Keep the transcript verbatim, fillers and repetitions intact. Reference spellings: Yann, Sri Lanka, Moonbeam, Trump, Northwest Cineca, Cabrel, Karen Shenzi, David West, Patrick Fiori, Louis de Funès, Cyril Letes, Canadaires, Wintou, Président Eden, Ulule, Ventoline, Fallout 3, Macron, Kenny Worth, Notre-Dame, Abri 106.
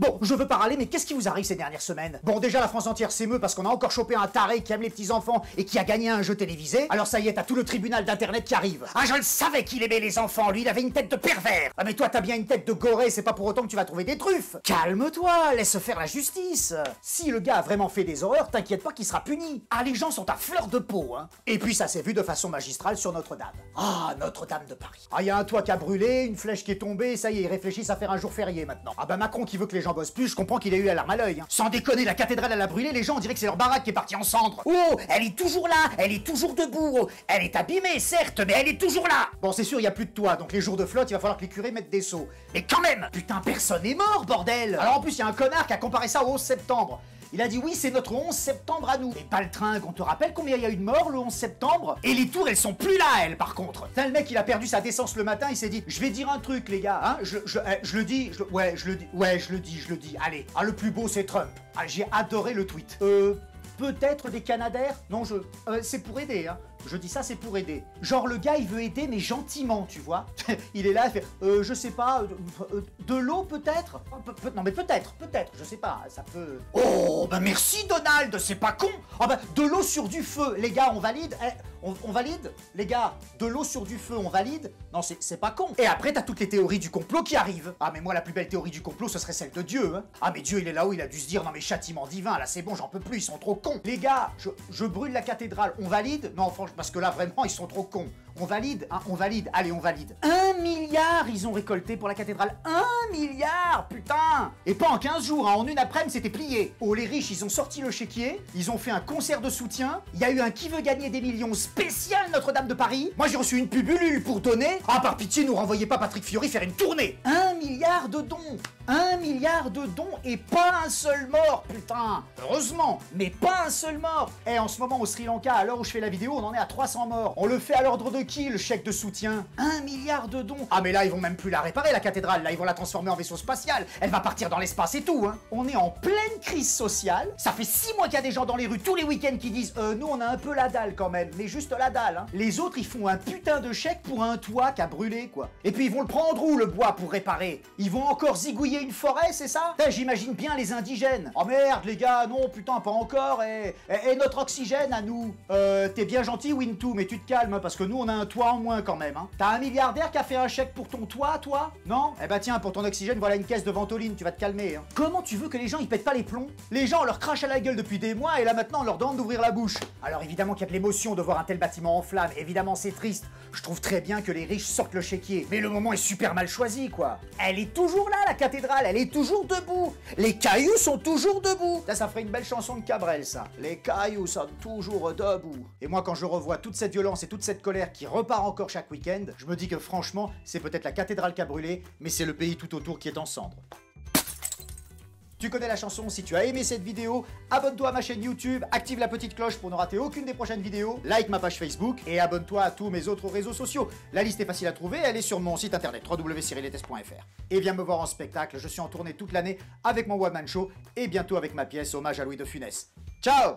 Bon, je veux pas râler, mais qu'est-ce qui vous arrive ces dernières semaines? Bon, déjà, la France entière s'émeut parce qu'on a encore chopé un taré qui aime les petits-enfants et qui a gagné un jeu télévisé. Alors ça y est, t'as tout le tribunal d'Internet qui arrive. Ah, je le savais qu'il aimait les enfants, lui, il avait une tête de pervers. Ah, mais toi, t'as bien une tête de goré, c'est pas pour autant que tu vas trouver des truffes. Calme-toi, laisse faire la justice. Si le gars a vraiment fait des horreurs, t'inquiète pas qu'il sera puni. Ah, les gens sont à fleur de peau, hein. Et puis ça s'est vu de façon magistrale sur Notre-Dame. Ah, Notre-Dame de Paris. Ah, y a un toit qui a brûlé, une flèche qui est tombée, ça y est, ils réfléchissent à faire un jour férié maintenant. Ah bah Macron qui veut que les gens bossent plus, je comprends qu'il ait eu la larme à l'œil. Hein. Sans déconner, la cathédrale elle a brûlé, les gens on dirait que c'est leur baraque qui est partie en cendres. Oh, elle est toujours là, elle est toujours debout. Elle est abîmée, certes, mais elle est toujours là. Bon, c'est sûr, il n'y a plus de toit, donc les jours de flotte, il va falloir que les curés mettent des seaux. Mais quand même, putain, personne n'est mort, bordel. Alors en plus, il y a un connard qui a comparé ça au onze septembre. Il a dit oui, c'est notre onze septembre à nous. Et pas le tringue, on te rappelle combien il y a eu de morts le onze septembre? Et les tours, elles sont plus là, elles, par contre. Putain, le mec, il a perdu sa décence le matin, il s'est dit, je vais dire un truc, les gars, hein, je, je, eh, je le dis, je, ouais, je le dis, ouais, je le dis, je le dis, allez. Ah, le plus beau, c'est Trump. Ah, j'ai adoré le tweet. Euh, peut-être des Canadaires? Non, je... Euh, c'est pour aider, hein. Je dis ça, c'est pour aider. Genre, le gars, il veut aider, mais gentiment, tu vois. Il est là, il fait, euh, je sais pas, euh, de l'eau, peut-être? Non, mais peut-être, peut-être, je sais pas, ça peut... Oh, bah merci, Donald, c'est pas con. Ah bah, de l'eau sur du feu, les gars, on valide eh, on, on valide Les gars, de l'eau sur du feu, on valide? Non, c'est pas con. Et après, t'as toutes les théories du complot qui arrivent. Ah, mais moi, la plus belle théorie du complot, ce serait celle de Dieu, hein. Ah, mais Dieu, il est là-haut, il a dû se dire, non, mais châtiment divin, là, c'est bon, j'en peux plus, ils sont trop cons. Les gars, je, je brûle la cathédrale, on valide? Non, franchement, parce que là, vraiment, ils sont trop cons. On valide, hein, on valide, allez, on valide. Un milliard, ils ont récolté pour la cathédrale. Un milliard, putain. Et pas en quinze jours, hein, en une après-midi, c'était plié. Oh, les riches, ils ont sorti le chéquier, ils ont fait un concert de soutien, il y a eu un qui veut gagner des millions spécial Notre-Dame de Paris. Moi, j'ai reçu une pub Ulule pour donner. Ah, par pitié, nous renvoyez pas Patrick Fiori faire une tournée. Un milliard de dons. Un milliard de dons et pas un seul mort, putain. Heureusement, mais pas un seul mort. Eh, en ce moment, au Sri Lanka, à l'heure où je fais la vidéo, on en est à trois cents morts. On le fait à l'ordre de qui, le chèque de soutien? Un milliard de dons. Ah, mais là, ils vont même plus la réparer, la cathédrale. Là, ils vont la transformer en vaisseau spatial. Elle va partir dans l'espace et tout, hein. On est en pleine crise sociale. Ça fait six mois qu'il y a des gens dans les rues tous les week-ends qui disent euh, nous, on a un peu la dalle quand même, mais juste la dalle, hein. Les autres, ils font un putain de chèque pour un toit qui a brûlé, quoi. Et puis, ils vont le prendre où, le bois, pour réparer? Ils vont encore zigouiller une forêt, c'est ça? J'imagine bien les indigènes. Oh merde, les gars, non, putain, pas encore. Et, et, et notre oxygène à nous? Euh, t'es bien gentil, Wintou, mais tu te calmes, hein, parce que nous, on a un toit en moins quand même, hein. T'as un milliardaire qui a fait un chèque pour ton toit, toi? Non? Eh bah tiens, pour ton oxygène, voilà une caisse de ventoline, tu vas te calmer, hein. Comment tu veux que les gens, ils pètent pas les plombs? Les gens, on leur crache à la gueule depuis des mois, et là maintenant, on leur demande d'ouvrir la bouche. Alors évidemment qu'il y a de l'émotion de voir un tel bâtiment en flammes, évidemment c'est triste. Je trouve très bien que les riches sortent le chéquier, mais le moment est super mal choisi, quoi. Elle est toujours là, la cathédrale, elle est toujours debout. Les cailloux sont toujours debout. Ça, ça ferait une belle chanson de Cabrel, ça. Les cailloux sont toujours debout. Et moi, quand je revois toute cette violence et toute cette colère qui repart encore chaque week-end, je me dis que franchement, c'est peut-être la cathédrale qui a brûlé, mais c'est le pays tout autour qui est en cendres. Tu connais la chanson, si tu as aimé cette vidéo, abonne-toi à ma chaîne YouTube, active la petite cloche pour ne rater aucune des prochaines vidéos, like ma page Facebook et abonne-toi à tous mes autres réseaux sociaux. La liste est facile à trouver, elle est sur mon site internet w w w point cyril letes point f r. Et viens me voir en spectacle, je suis en tournée toute l'année avec mon one-man show et bientôt avec ma pièce Hommage à Louis de Funès. Ciao!